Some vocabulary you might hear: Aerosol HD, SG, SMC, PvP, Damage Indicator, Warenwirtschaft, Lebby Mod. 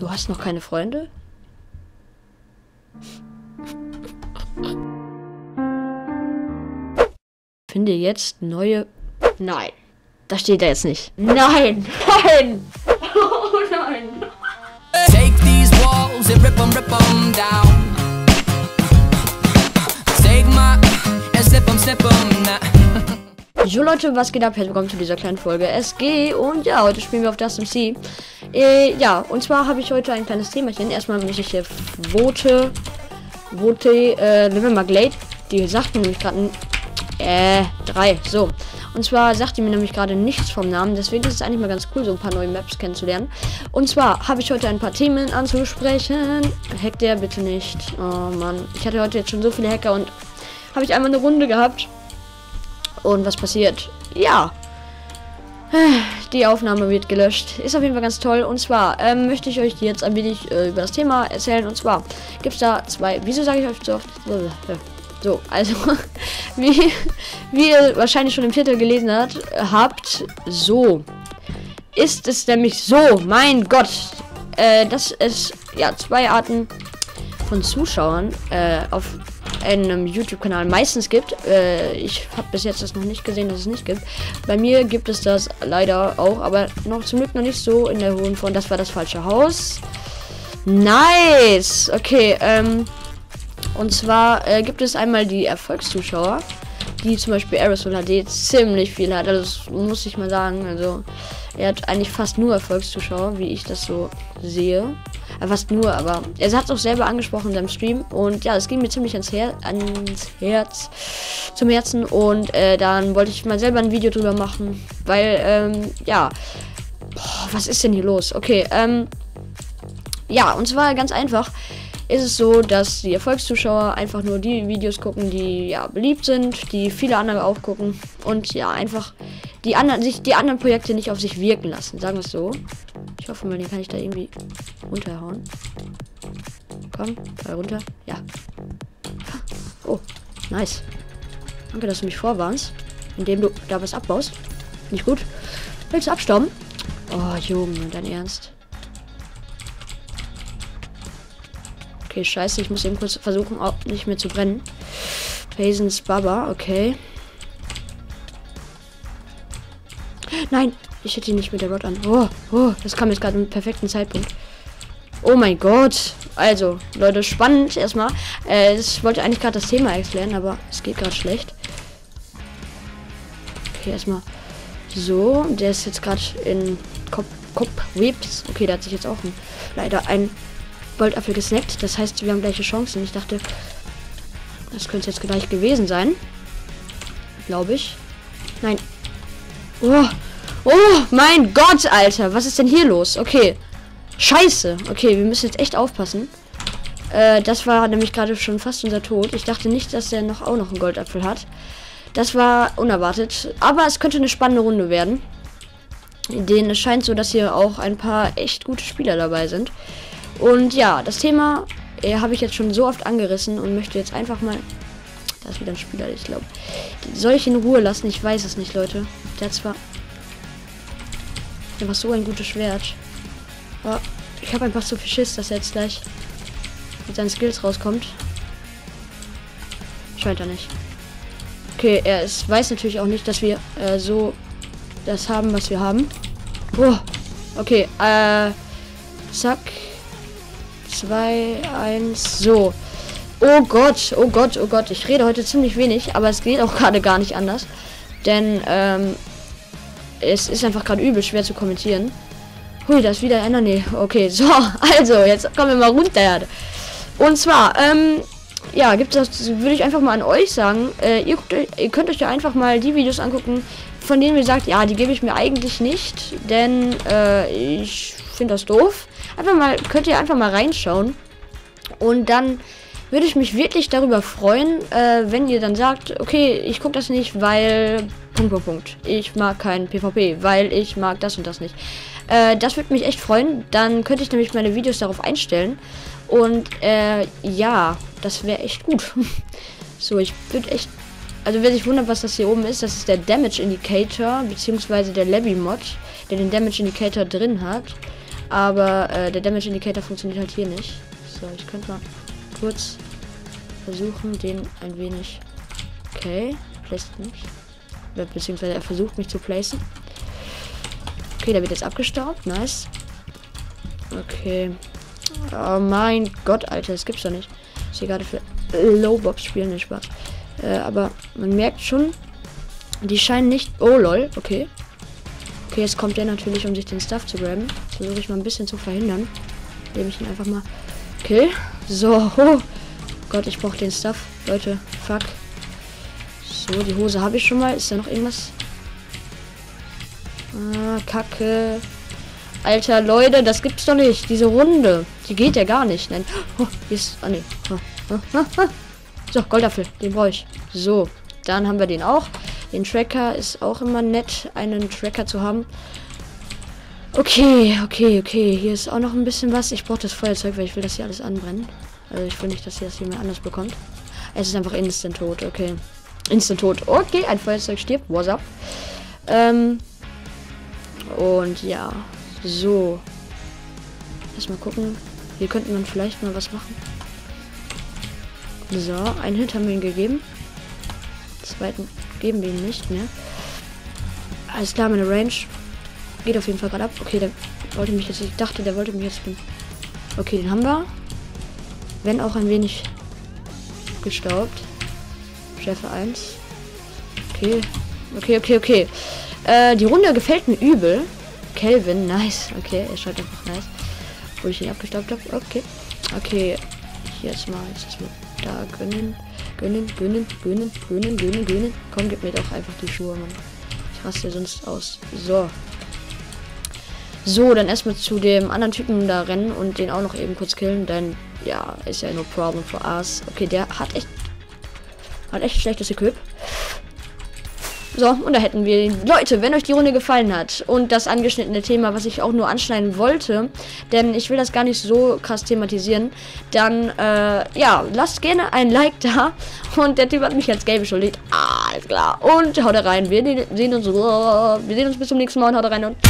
Du hast noch keine Freunde? Finde jetzt neue... Nein. Das steht da jetzt nicht. Nein! Nein! Oh nein! Take these walls and rip them down. Take my... and slip them down. So Leute, was geht ab? Herzlich willkommen zu dieser kleinen Folge SG und ja, heute spielen wir auf der SMC. Ja, und zwar habe ich heute ein kleines Themachen. Erstmal muss ich hier Level Maglade. Die sagt mir nämlich gerade 3, so. Und zwar sagt die mir nämlich gerade nichts vom Namen, deswegen ist es eigentlich mal ganz cool, so ein paar neue Maps kennenzulernen. Und zwar habe ich heute ein paar Themen anzusprechen. Hackt der bitte nicht. Oh Mann, ich hatte heute jetzt schon so viele Hacker und habe ich einmal eine Runde gehabt. Und was passiert? Ja. Die Aufnahme wird gelöscht. Ist auf jeden Fall ganz toll. Und zwar möchte ich euch jetzt ein wenig über das Thema erzählen. Und zwar gibt es da zwei... Wieso sage ich euch so oft? So, also, wie ihr wahrscheinlich schon im Titel gelesen habt, so ist es nämlich so, mein Gott, dass es ja zwei Arten von Zuschauern auf einem YouTube-Kanal meistens gibt. Ich habe bis jetzt das noch nicht gesehen, dass es nicht gibt. Bei mir gibt es das leider auch, aber noch zum Glück noch nicht so in der hohen Form. Das war das falsche Haus. Nice! Okay, und zwar gibt es einmal die Erfolgszuschauer, die zum Beispiel Aerosol HD ziemlich viel hat. Also das muss ich mal sagen. Also er hat eigentlich fast nur Erfolgszuschauer, wie ich das so sehe. Fast nur, aber er hat es auch selber angesprochen in seinem Stream. Und ja, es ging mir ziemlich zum Herzen. Und dann wollte ich mal selber ein Video drüber machen, weil, ja. Boah, was ist denn hier los? Okay, ja, und zwar ganz einfach. Ist es so, dass die Erfolgszuschauer einfach nur die Videos gucken, die ja beliebt sind, die viele andere auch gucken und ja einfach die anderen Projekte nicht auf sich wirken lassen, sagen wir es so. Ich hoffe mal, den kann ich da irgendwie runterhauen. Komm, da runter. Ja. Oh, nice. Danke, dass du mich vorwarnst, indem du da was abbaust. Nicht gut. Willst du abstauben? Oh, Junge, dein Ernst. Okay, scheiße, ich muss eben kurz versuchen, auch nicht mehr zu brennen. Hazen's Baba, okay. Nein, ich hätte ihn nicht mit der Rod an. Oh, oh, das kam jetzt gerade im perfekten Zeitpunkt. Oh mein Gott. Also, Leute, spannend erstmal. Ich wollte eigentlich gerade das Thema erklären, aber es geht gerade schlecht. Okay, erstmal. So, der ist jetzt gerade in Kopf-Webs. Okay, da hat sich jetzt auch leider ein Goldapfel gesnackt, das heißt, wir haben gleiche Chancen. Ich dachte, das könnte jetzt gleich gewesen sein. Glaube ich. Nein. Oh. Oh, mein Gott, Alter. Was ist denn hier los? Okay. Scheiße. Okay, wir müssen jetzt echt aufpassen. Das war nämlich gerade schon fast unser Tod. Ich dachte nicht, dass der auch noch einen Goldapfel hat. Das war unerwartet. Aber es könnte eine spannende Runde werden. Denn es scheint so, dass hier auch ein paar echt gute Spieler dabei sind. Und ja, das Thema habe ich jetzt schon so oft angerissen und möchte jetzt einfach mal... Da ist wieder ein Spieler, ich glaube. Soll ich ihn in Ruhe lassen? Ich weiß es nicht, Leute. Der hat zwar... einfach so ein gutes Schwert. Aber ich habe einfach so viel Schiss, dass er jetzt gleich mit seinen Skills rauskommt. Scheint er nicht. Okay, er weiß natürlich auch nicht, dass wir so das haben, was wir haben. Oh, okay, zack. 2, 1, so. Oh Gott, oh Gott, oh Gott. Ich rede heute ziemlich wenig, aber es geht auch gerade gar nicht anders. Denn, es ist einfach gerade übel schwer zu kommentieren. Hui, da ist wieder einer. Nee, okay, so. Also, jetzt kommen wir mal runter. Und zwar, ja, gibt es, würde ich einfach mal an euch sagen, ihr könnt euch ja einfach mal die Videos angucken, von denen ihr sagt, ja, die gebe ich mir eigentlich nicht, denn, ich finde das doof. Einfach mal, könnt ihr einfach mal reinschauen. Und dann würde ich mich wirklich darüber freuen, wenn ihr dann sagt, okay, ich gucke das nicht, weil... Punkt. Ich mag kein PvP, weil ich mag das und das nicht. Das würde mich echt freuen. Dann könnte ich nämlich meine Videos darauf einstellen. Und ja, das wäre echt gut. So, ich würde echt... Also wer sich wundert, was das hier oben ist, das ist der Damage Indicator, beziehungsweise der Lebby Mod, der den Damage Indicator drin hat. Aber der Damage Indicator funktioniert halt hier nicht. So, ich könnte mal kurz versuchen, den ein wenig... Okay, placed mich. Beziehungsweise er versucht mich zu placen. Okay, der wird jetzt abgestaubt. Nice. Okay. Oh mein Gott, Alter, das gibt's doch nicht. Ich hier gerade für Lowbox spielen, nicht Spaß. Aber man merkt schon, die scheinen nicht... Oh lol, okay. Okay, jetzt kommt der natürlich, um sich den Stuff zu graben. Das versuche ich mal ein bisschen zu verhindern. Indem ich ihn einfach mal... Okay, so. Oh Gott, ich brauche den Stuff. Leute, fuck. So, die Hose habe ich schon mal. Ist da noch irgendwas? Ah, Kacke. Alter, Leute, das gibt's doch nicht. Diese Runde. Die geht ja gar nicht. Nein. Oh, hier ist... Ah, nee. So, Goldapfel. Den brauche ich. So, dann haben wir den auch. Den Tracker ist auch immer nett, einen Tracker zu haben. Okay, okay, okay. Hier ist auch noch ein bisschen was. Ich brauche das Feuerzeug, weil ich will das hier alles anbrennen. Also ich will nicht, dass hier das jemand anders bekommt. Es ist einfach instant tot, okay. Instant tot. Okay, ein Feuerzeug stirbt. What's up? Und ja. So. Lass mal gucken. Hier könnte man vielleicht mal was machen. So, einen Hit haben wir ihm gegeben. Zweiten geben wir ihm nicht mehr. Alles klar, meine Range geht auf jeden Fall gerade ab. Okay, der wollte mich jetzt... Ich dachte, der wollte mich jetzt... Okay, den haben wir. Wenn auch ein wenig gestaubt. Schärfe 1. Okay. Okay, okay, okay. Die Runde gefällt mir übel. Kelvin, nice. Okay, er schaut einfach nice. Wo ich ihn abgestaubt habe. Okay. Okay. Jetzt mal. Jetzt mal da gönnen. Gönnen, gönnen, gönnen, gönnen, gönnen, gönnen. Komm, gib mir doch einfach die Schuhe, Mann. Ich raste sonst aus. So. So, dann erstmal zu dem anderen Typen da rennen und den auch noch eben kurz killen. Dann, ja, ist ja no problem for us. Okay, der hat echt schlechtes Equip. So, und da hätten wir ihn. Leute, wenn euch die Runde gefallen hat und das angeschnittene Thema, was ich auch nur anschneiden wollte, denn ich will das gar nicht so krass thematisieren, dann, ja, lasst gerne ein Like da. Und der Typ hat mich als Game beschuldigt. Ah, alles klar. Und haut rein. Wir sehen uns bis zum nächsten Mal und haut rein und...